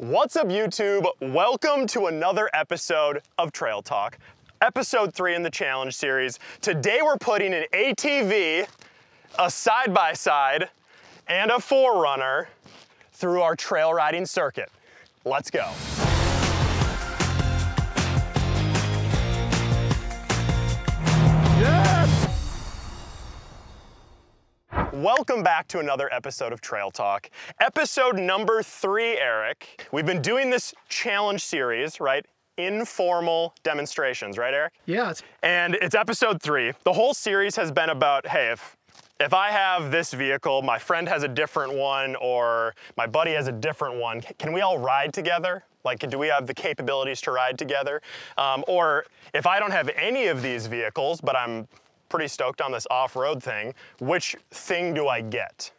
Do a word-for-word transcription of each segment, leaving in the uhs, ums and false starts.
What's up, YouTube? Welcome to another episode of Trail Talk, episode three in the challenge series. Today we're putting an A T V, a side-by-side, and a four runner through our trail riding circuit. Let's go. Welcome back to another episode of Trail Talk. Episode number three, Eric. We've been doing this challenge series, right? Informal demonstrations, right, Eric? Yeah. And it's episode three. The whole series has been about, hey, if, if I have this vehicle, my friend has a different one, or my buddy has a different one, can we all ride together? Like, do we have the capabilities to ride together? Um, or if I don't have any of these vehicles, but I'm pretty stoked on this off-road thing, which thing do I get?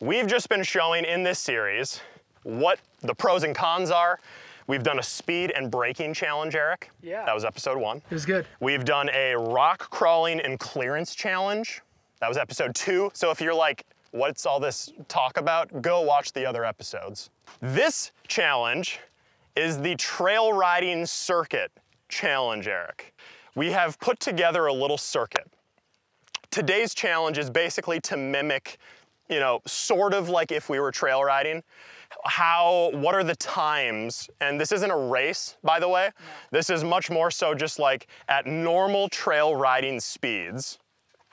We've just been showing in this series what the pros and cons are. We've done a speed and braking challenge, Eric. Yeah. That was episode one. It was good. We've done a rock crawling and clearance challenge. That was episode two. So if you're like, what's all this talk about? Go watch the other episodes. This challenge is the trail riding circuit challenge, Eric. We have put together a little circuit. Today's challenge is basically to mimic, you know, sort of like if we were trail riding, how, what are the times? And this isn't a race, by the way. This is much more so just like at normal trail riding speeds,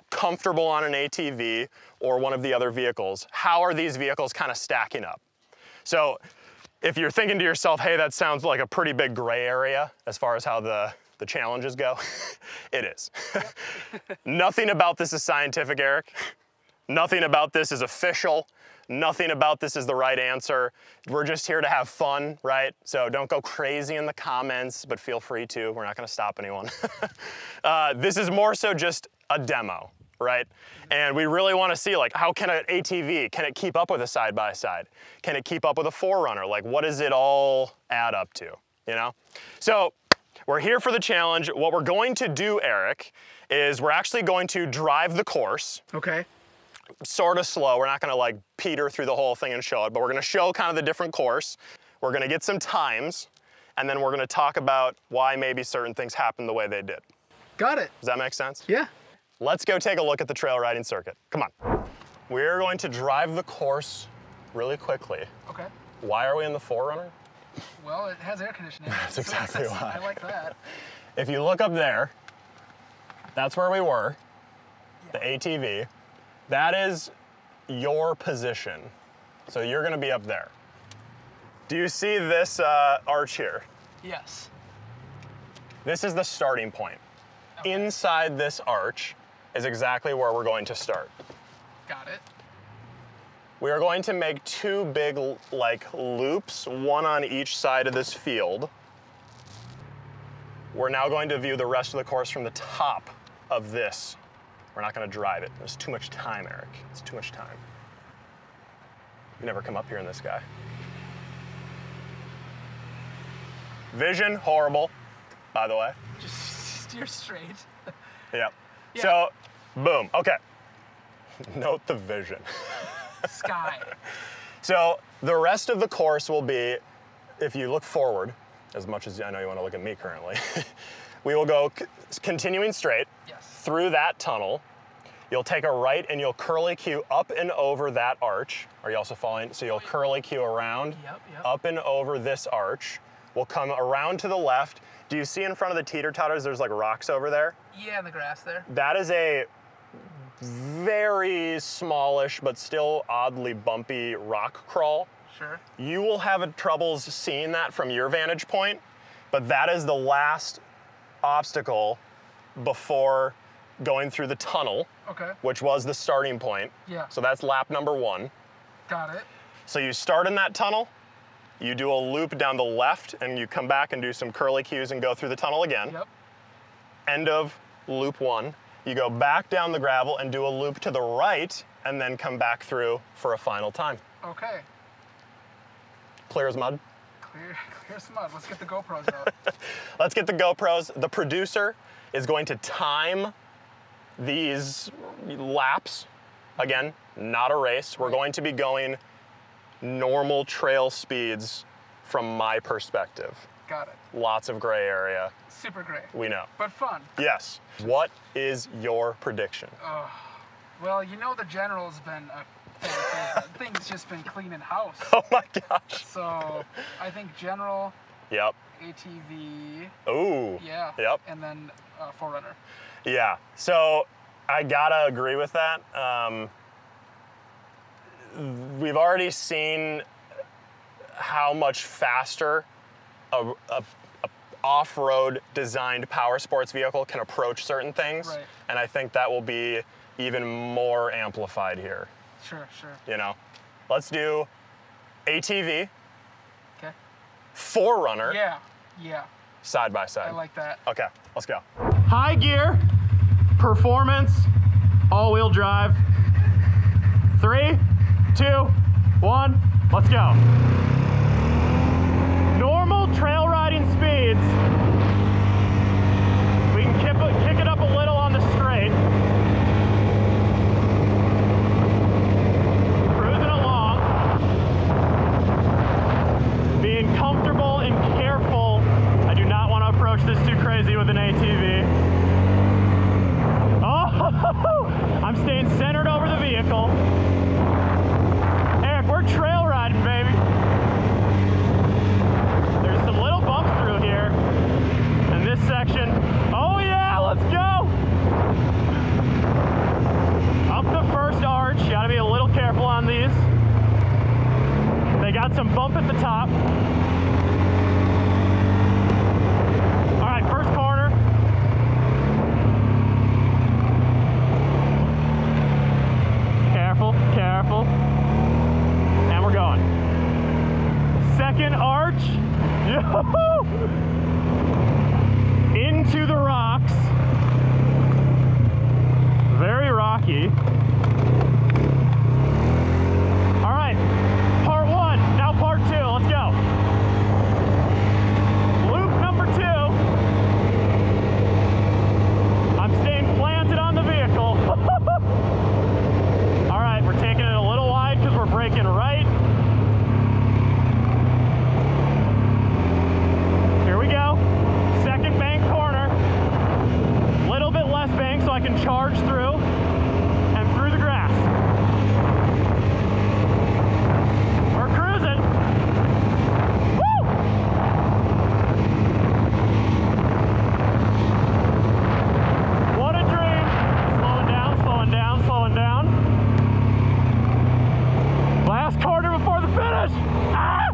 comfortable on an A T V or one of the other vehicles. How are these vehicles kind of stacking up? So if you're thinking to yourself, hey, that sounds like a pretty big gray area as far as how the the challenges go, it is. Nothing about this is scientific, Eric. Nothing about this is official. Nothing about this is the right answer. We're just here to have fun, right? So don't go crazy in the comments, but feel free to. We're not gonna stop anyone. uh, this is more so just a demo, right? And we really wanna see, like, how can an A T V, can it keep up with a side-by-side? Can it keep up with a four runner? Like, what does it all add up to, you know? So, we're here for the challenge. What we're going to do, Eric, is we're actually going to drive the course. Okay. Sort of slow. We're not gonna like peter through the whole thing and show it, but we're gonna show kind of the different course. We're gonna get some times, and then we're gonna talk about why maybe certain things happen the way they did. Got it. Does that make sense? Yeah. Let's go take a look at the trail riding circuit. Come on. We're going to drive the course really quickly. Okay. Why are we in the four runner? Well, it has air conditioning. That's exactly that's, why. I like that. If you look up there, that's where we were, yeah. The A T V. That is your position. So you're gonna be up there. Do you see this uh, arch here? Yes. This is the starting point. Okay. Inside this arch is exactly where we're going to start. Got it. We are going to make two big, like, loops, one on each side of this field. We're now going to view the rest of the course from the top of this. We're not going to drive it. There's too much time, Eric. It's too much time. You never come up here in this guy. Vision, horrible, by the way. Just steer straight. Yep. Yeah. So, boom. Okay. Note the vision. Sky. So the rest of the course will be, if you look forward, as much as I know you want to look at me currently, we will go c continuing straight, yes, through that tunnel. You'll take a right and you'll curly-cue up and over that arch. Are you also following? So you'll curly-cue around, yep, yep, up and over this arch. We'll come around to the left. Do you see in front of the teeter-totters there's like rocks over there? Yeah, in the grass there. That is a very smallish, but still oddly bumpy rock crawl. Sure. You will have troubles seeing that from your vantage point, but that is the last obstacle before going through the tunnel, okay, which was the starting point. Yeah. So that's lap number one. Got it. So you start in that tunnel, you do a loop down the left, and you come back and do some curly cues and go through the tunnel again. Yep. End of loop one. You go back down the gravel and do a loop to the right and then come back through for a final time. Okay. Clear as mud? Clear, clear as mud. Let's get the GoPros out. Let's get the GoPros. The producer is going to time these laps. Again, not a race. We're going to be going normal trail speeds from my perspective. Got it. Lots of gray area. Super gray. We know. But fun. Yes. What is your prediction? Uh, well, you know the General's been a thing's just been cleaning house. Oh my gosh. So I think General. Yep. A T V. Ooh. Yeah. Yep. And then uh, four runner. Yeah. So I gotta agree with that. Um, we've already seen how much faster a, a, a off-road designed power sports vehicle can approach certain things, right. And I think that will be even more amplified here. Sure, sure. You know, let's do A T V. Okay. four runner. Yeah, yeah. Side by side. I like that. Okay, let's go. High gear, performance, all-wheel drive. Three, two, one, let's go. Normal trail riding speeds. We can kick, kick it up a little on the straight. Cruising along. Being comfortable and careful. I do not want to approach this too crazy with an A T V. Oh, I'm staying centered over the vehicle. Eric, we're trail riding, baby. There's some little bumps through here in this section. Oh yeah, let's go. Up the first arch, you gotta be a little careful on these. They got some bump at the top. All right, first corner. Careful, careful, and we're going. Second arch, into the rocks, very rocky. All right, part one, now part two, let's go. Loop number two, I'm staying planted on the vehicle. We're taking it a little wide because we're braking right. Here we go. Second bank corner. A little bit less bank so I can charge through and through the grass. We're cruising. Woo! What a dream. Slowing down, slowing down, slowing down. Last corner before the finish. Ah!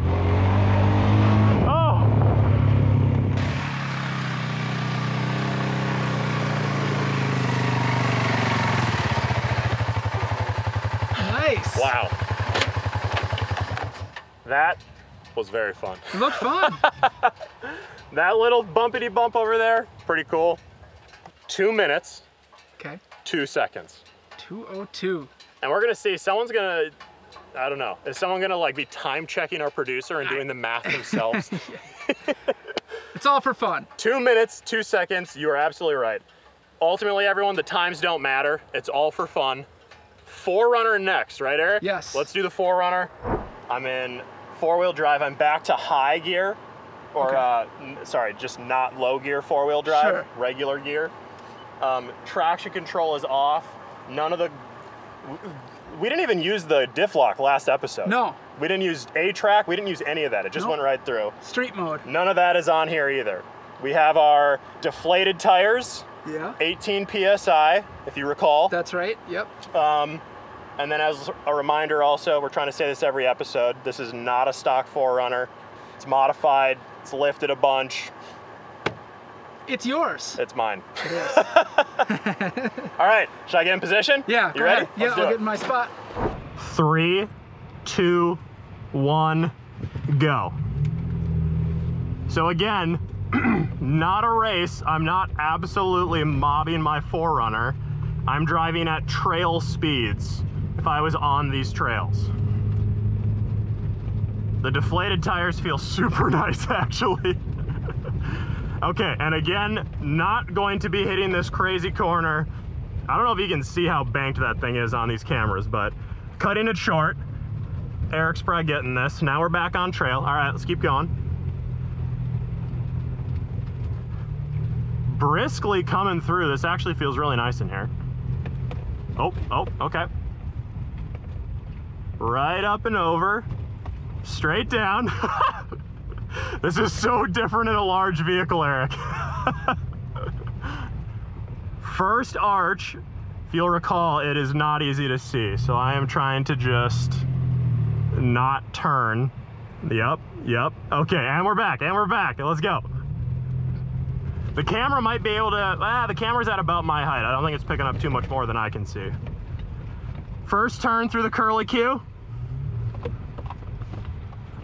Oh. Nice. Wow. That was very fun. It looked fun. That little bumpity bump over there, pretty cool. Two minutes. Okay. Two seconds. two oh two. And we're gonna see, someone's gonna, I don't know. Is someone gonna like be time checking our producer and doing the math themselves? It's all for fun. Two minutes, two seconds. You are absolutely right. Ultimately, everyone, the times don't matter. It's all for fun. four runner next, right, Eric? Yes. Let's do the four runner. I'm in four-wheel drive. I'm back to high gear, or okay. uh, sorry, just not low gear four-wheel drive, sure. Regular gear. Um, traction control is off. None of the We didn't even use the diff lock last episode. No. We didn't use A-Track. We didn't use any of that. It just nope. went right through. Street mode. None of that is on here either. We have our deflated tires. Yeah. eighteen P S I, if you recall. That's right. Yep. Um, and then as a reminder also, we're trying to say this every episode, this is not a stock four runner. It's modified. It's lifted a bunch. It's yours. It's mine. It is. All right, should I get in position? Yeah. You ready? Yeah, I'll get in my spot. Three, two, one, go. So again, not a race. I'm not absolutely mobbing my four runner. I'm driving at trail speeds if I was on these trails. The deflated tires feel super nice, actually. Okay, and again, not going to be hitting this crazy corner. I don't know if you can see how banked that thing is on these cameras, but cutting it short, Eric's probably getting this. Now we're back on trail. All right, let's keep going. Briskly coming through. This actually feels really nice in here. Oh, oh, okay. Right up and over, straight down. This is so different in a large vehicle, Eric. First arch, if you'll recall, it is not easy to see. So I am trying to just not turn. Yep, yep. Okay, and we're back, and we're back. Let's go. The camera might be able to, ah, the camera's at about my height. I don't think it's picking up too much more than I can see. First turn through the curlicue.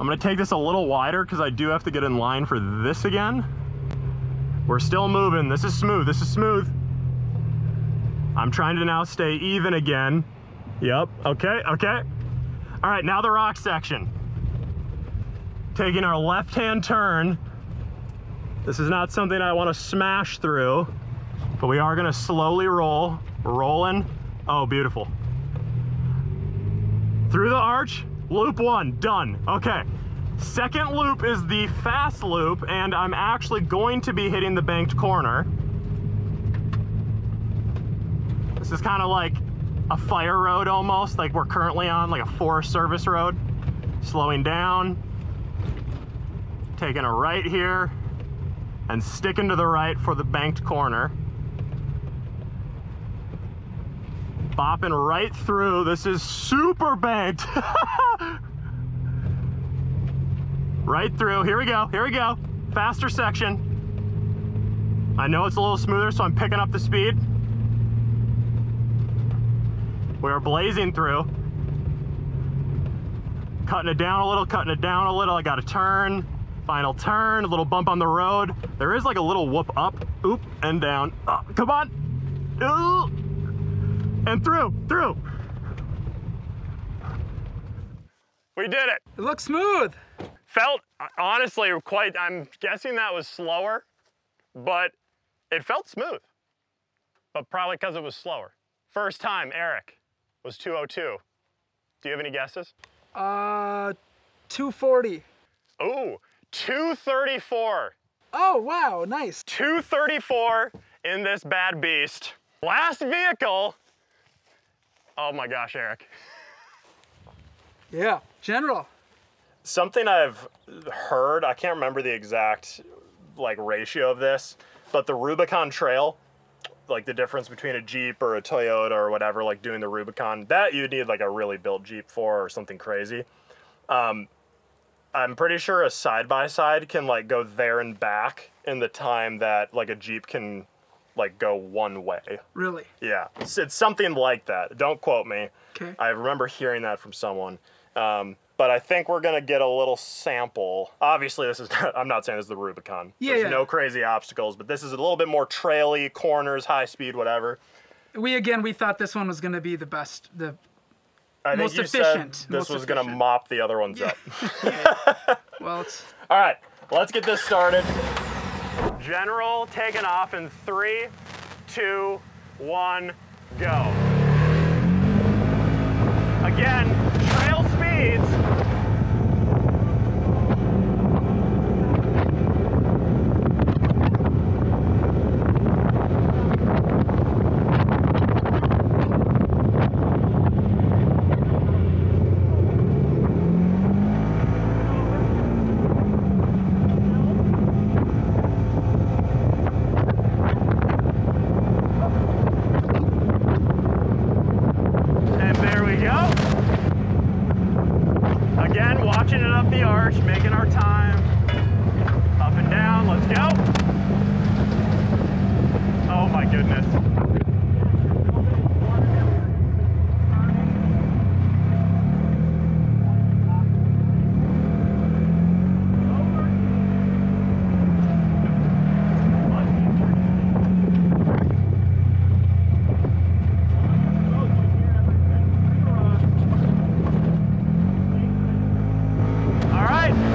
I'm gonna take this a little wider because I do have to get in line for this again. We're still moving. This is smooth, this is smooth. I'm trying to now stay even again. Yep, okay, okay. All right, now the rock section. Taking our left-hand turn. This is not something I want to smash through, but we are going to slowly roll. We're rolling. Oh, beautiful. Through the arch, loop one, done. Okay. Second loop is the fast loop, and I'm actually going to be hitting the banked corner. This is kind of like a fire road almost, like we're currently on, like a Forest Service road. Slowing down. Taking a right here. And sticking to the right for the banked corner. Bopping right through. This is super banked. Right through. Here we go. Here we go. Faster section. I know it's a little smoother, so I'm picking up the speed. We are blazing through. Cutting it down a little, cutting it down a little. I got a turn. Final turn, a little bump on the road. There is like a little whoop up, oop, and down. Oh, come on. Ooh. And through, through. We did it. It looks smooth. Felt, honestly, quite, I'm guessing that was slower, but it felt smooth, but probably because it was slower. First time, Eric, was two oh two. Do you have any guesses? Uh, two forty. Ooh. two thirty-four. Oh, wow, nice. two thirty-four in this bad beast. Last vehicle. Oh my gosh, Eric. Yeah, General. Something I've heard, I can't remember the exact like ratio of this, but the Rubicon Trail, like the difference between a Jeep or a Toyota or whatever, like doing the Rubicon, that you'd need like a really built Jeep for or something crazy. Um, I'm pretty sure a side-by-side can like go there and back in the time that like a Jeep can like go one way. Really? Yeah, it's, it's something like that. Don't quote me. Okay. I remember hearing that from someone, um, but I think we're gonna get a little sample. Obviously this is not, I'm not saying this is the Rubicon. Yeah, There's yeah. no crazy obstacles, but this is a little bit more traily, corners, high speed, whatever. We, again, we thought this one was gonna be the best, the I think most you efficient. Said this most was going to mop the other ones yeah. up. Well, it's... All right, let's get this started. General taking off in three, two, one, go. Again, trail speeds.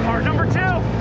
Part number two.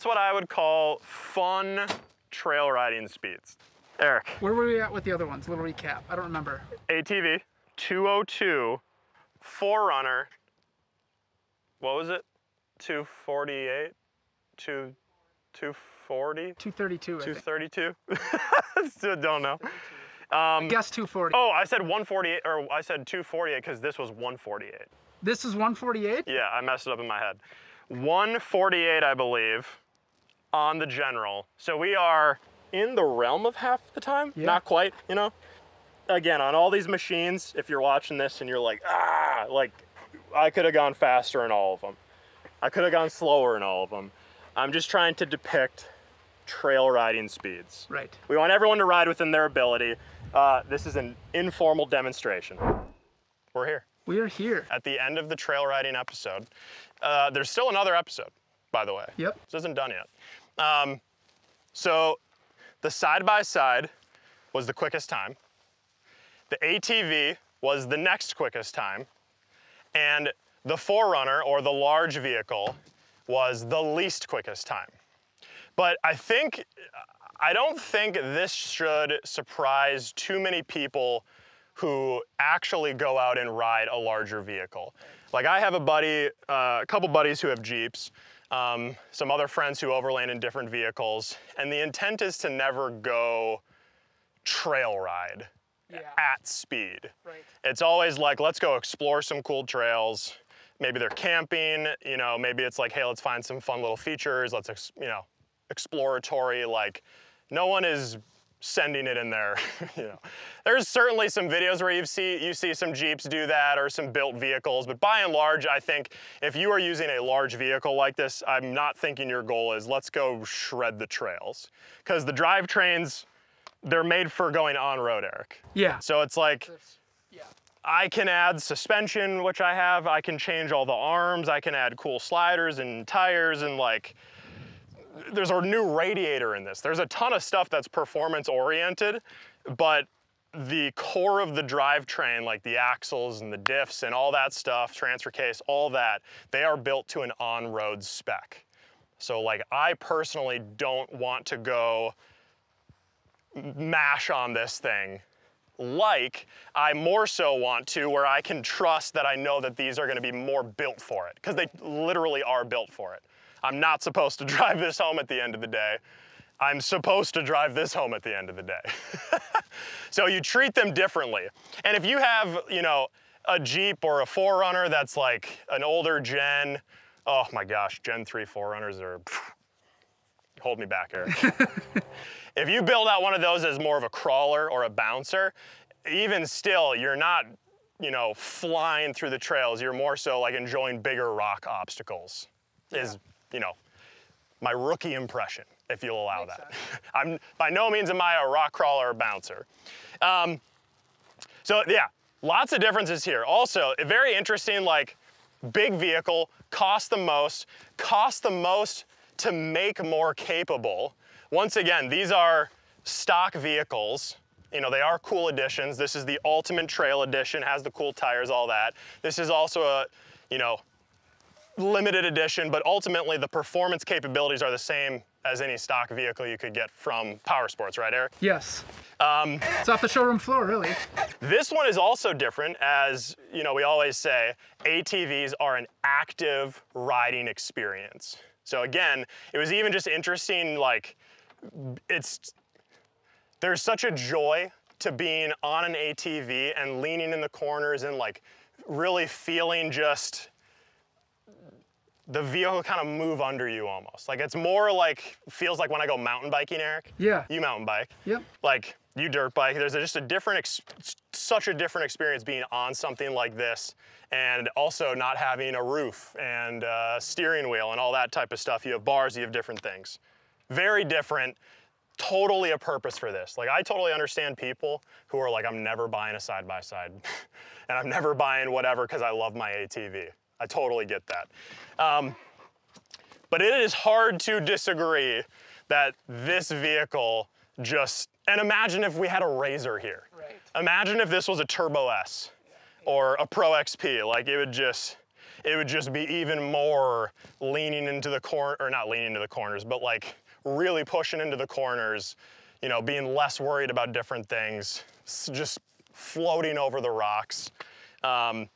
that's what I would call fun trail riding speeds. Eric. Where were we at with the other ones? Little recap. I don't remember. A T V, two oh two, four runner. What was it? two forty-eight? Two, two forty? two thirty-two, I two thirty-two? Still don't know. Um, I guess two forty. Oh, I said one forty-eight, or I said two forty-eight because this was one forty-eight. This is one forty-eight? Yeah, I messed it up in my head. one forty-eight, I believe, on the General. So we are in the realm of half the time. Yeah. Not quite, you know? Again, on all these machines, if you're watching this and you're like, ah, like, I could have gone faster in all of them. I could have gone slower in all of them. I'm just trying to depict trail riding speeds. Right. We want everyone to ride within their ability. Uh, this is an informal demonstration. We're here. We are here. At the end of the trail riding episode. Uh, there's still another episode, by the way. Yep. This isn't done yet. Um, so the side-by-side was the quickest time. The A T V was the next quickest time. And the four runner, or the large vehicle, was the least quickest time. But I think, I don't think this should surprise too many people who actually go out and ride a larger vehicle. Like I have a buddy, uh, a couple buddies who have Jeeps, um, some other friends who overland in different vehicles, and the intent is to never go trail ride. Yeah. At speed. Right. It's always like, let's go explore some cool trails. Maybe they're camping, you know, maybe it's like, hey, let's find some fun little features. Let's, ex you know, exploratory, like no one is sending it in there. You know, there's certainly some videos where you see, you see some Jeeps do that or some built vehicles, but by and large, I think if you are using a large vehicle like this, I'm not thinking your goal is let's go shred the trails, because the drivetrains, they're made for going on road, Eric. Yeah. So it's like, yeah. I can add suspension, which I have. I can change all the arms. I can add cool sliders and tires and like, there's a new radiator in this. There's a ton of stuff that's performance oriented, but the core of the drivetrain, like the axles and the diffs and all that stuff, transfer case, all that, they are built to an on-road spec. So like, I personally don't want to go mash on this thing. Like, I more so want to where I can trust that I know that these are gonna be more built for it, because they literally are built for it. I'm not supposed to drive this home at the end of the day. I'm supposed to drive this home at the end of the day. So you treat them differently. And if you have, you know, a Jeep or a four runner that's like an older gen, oh my gosh, Gen three four runners are, phew, hold me back, Eric. If you build out one of those as more of a crawler or a bouncer, even still, you're not, you know, flying through the trails. You're more so like enjoying bigger rock obstacles. Yeah. Is, you know, my rookie impression, if you'll allow Makes that. Sense. I'm by no means am I a rock crawler or bouncer. Um, so yeah, lots of differences here. Also, very interesting. Like big vehicle costs the most. Costs the most to make more capable. Once again, these are stock vehicles. You know, they are cool additions. This is the ultimate trail edition, has the cool tires, all that. This is also a, you know, limited edition, but ultimately the performance capabilities are the same as any stock vehicle you could get from Powersports, right, Eric? Yes. Um, it's off the showroom floor, really. This one is also different, as you know, we always say, A T Vs are an active riding experience. So again, it was even just interesting, like, it's, there's such a joy to being on an A T V and leaning in the corners and like really feeling just the vehicle kind of move under you almost. Like it's more like, feels like when I go mountain biking, Eric. Yeah. You mountain bike. Yep. Like you dirt bike. There's just a different, ex such a different experience being on something like this and also not having a roof and uh, steering wheel and all that type of stuff. You have bars, you have different things. Very different, totally a purpose for this. Like I totally understand people who are like, I'm never buying a side-by-side and I'm never buying whatever because I love my A T V. I totally get that. Um, but it is hard to disagree that this vehicle just, and imagine if we had a Razor here. Right. Imagine if this was a Turbo S or a Pro X P, like it would just, it would just be even more leaning into the corner, or not leaning into the corners, but like really pushing into the corners, you know, being less worried about different things, just floating over the rocks. Um,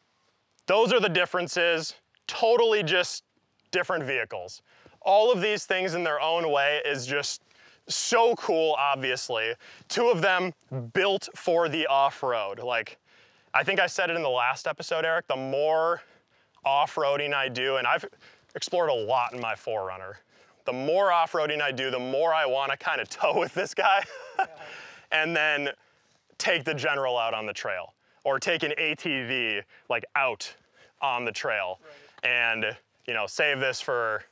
those are the differences, totally just different vehicles. All of these things in their own way is just so cool, obviously. Two of them built for the off-road. Like, I think I said it in the last episode, Eric, the more off-roading I do, and I've explored a lot in my four runner, the more off-roading I do, the more I want to kind of tow with this guy and then take the General out on the trail, or take an A T V like out on the trail, right. And, you know, save this for,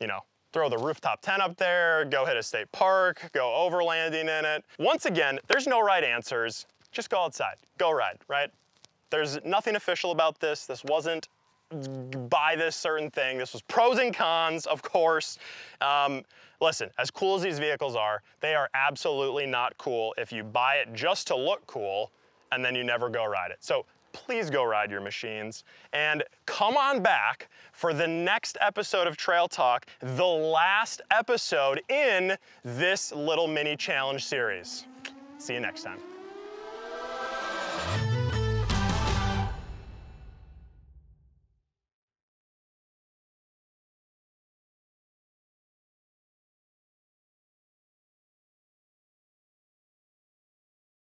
you know, throw the rooftop tent up there, go hit a state park, go overlanding in it. Once again, there's no right answers. Just go outside, go ride, right? There's nothing official about this. This wasn't buy this certain thing. This was pros and cons, of course. Um, listen, as cool as these vehicles are, they are absolutely not cool if you buy it just to look cool and then you never go ride it. So please go ride your machines and come on back for the next episode of Trail Talk, the last episode in this little mini challenge series. See you next time.